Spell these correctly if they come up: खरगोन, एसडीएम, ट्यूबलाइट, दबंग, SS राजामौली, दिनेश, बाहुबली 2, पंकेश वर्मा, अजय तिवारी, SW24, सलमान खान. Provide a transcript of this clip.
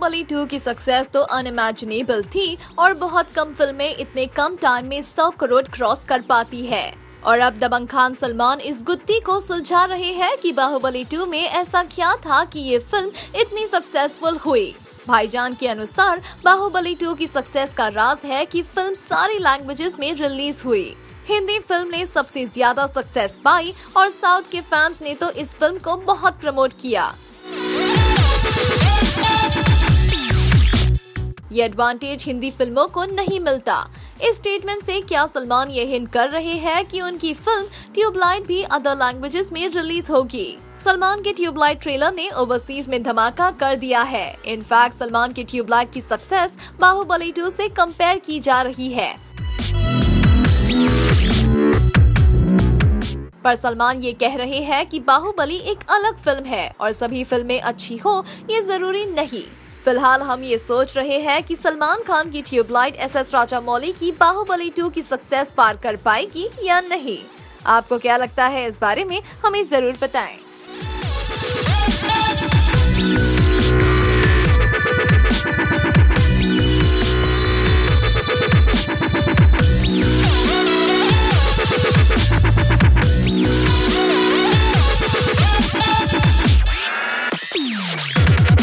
बाहुबली 2 की सक्सेस तो अनइमेजिनेबल थी और बहुत कम फिल्में इतने कम टाइम में 100 करोड़ क्रॉस कर पाती है। और अब दबंग खान सलमान इस गुत्थी को सुलझा रहे हैं कि बाहुबली 2 में ऐसा क्या था कि ये फिल्म इतनी सक्सेसफुल हुई। भाईजान के अनुसार बाहुबली 2 की सक्सेस का राज है कि फिल्म सारी लैंग्वेजेस में रिलीज हुई। हिंदी फिल्म ने सबसे ज्यादा सक्सेस पाई और साउथ के फैंस ने तो इस फिल्म को बहुत प्रमोट किया। ये एडवांटेज हिंदी फिल्मों को नहीं मिलता। इस स्टेटमेंट से क्या सलमान ये हिंट कर रहे हैं कि उनकी फिल्म ट्यूबलाइट भी अदर लैंग्वेजेस में रिलीज होगी। सलमान के ट्यूबलाइट ट्रेलर ने ओवरसीज में धमाका कर दिया है। इनफैक्ट सलमान की ट्यूबलाइट की सक्सेस बाहुबली 2 से कंपेयर की जा रही है। पर सलमान ये कह रहे हैं कि बाहुबली एक अलग फिल्म है और सभी फिल्में अच्छी हो ये जरूरी नहीं। फिलहाल हम ये सोच रहे हैं कि सलमान खान की ट्यूबलाइट SS राजामौली की बाहुबली 2 की सक्सेस पार कर पाएगी या नहीं। आपको क्या लगता है इस बारे में हमें जरूर बताएं।